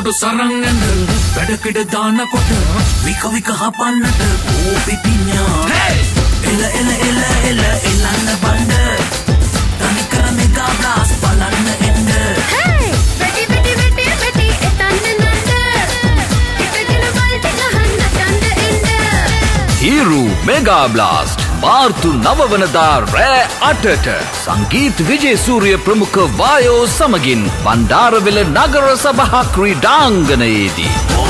කොටු සරංගන්න වැඩකඩ දාන කොට වික වික හපන්නට ඕපි පිඤ්ඤා එල එල එල එල එලන්න බණ්ඩ තනි කර මෙගා බ්ලාස් බලන්න එන්න වැඩි වැඩි වැඩි වැඩි එතන්න නන්ද එකගෙන වලට ගහන්න ගන්න එන්න හීරු මෙගා බ්ලාස්ට් मार्तु नववनदा रे अटट संगीत विजय सूर्य प्रमुख वायो समगिन भंडारविले नगर सभा क्रीडांगणयेदी।